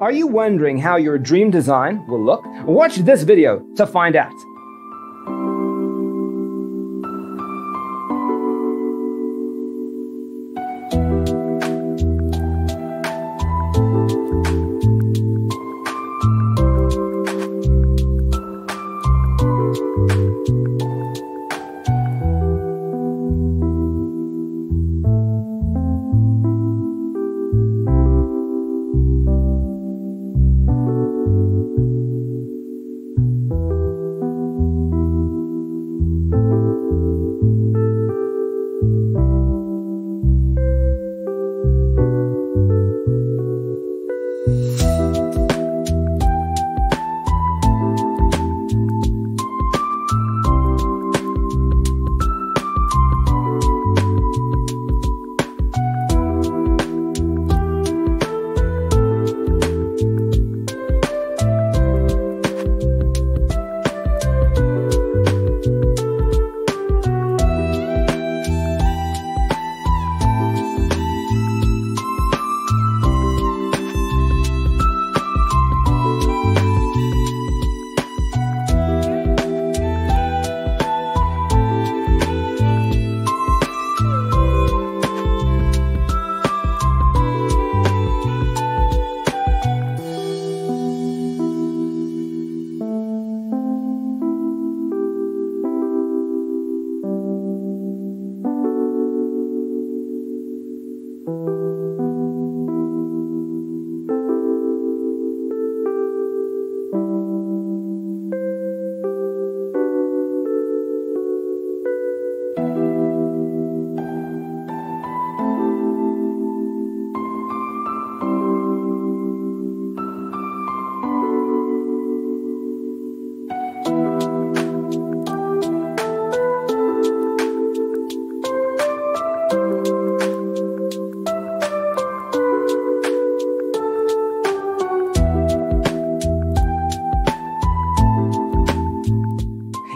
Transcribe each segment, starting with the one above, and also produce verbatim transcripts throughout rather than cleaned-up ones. Are you wondering how your dream design will look? Watch this video to find out.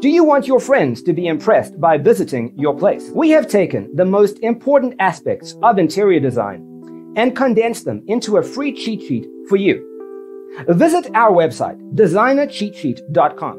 Do you want your friends to be impressed by visiting your place? We have taken the most important aspects of interior design and condensed them into a free cheat sheet for you. Visit our website, designer cheat sheet dot com.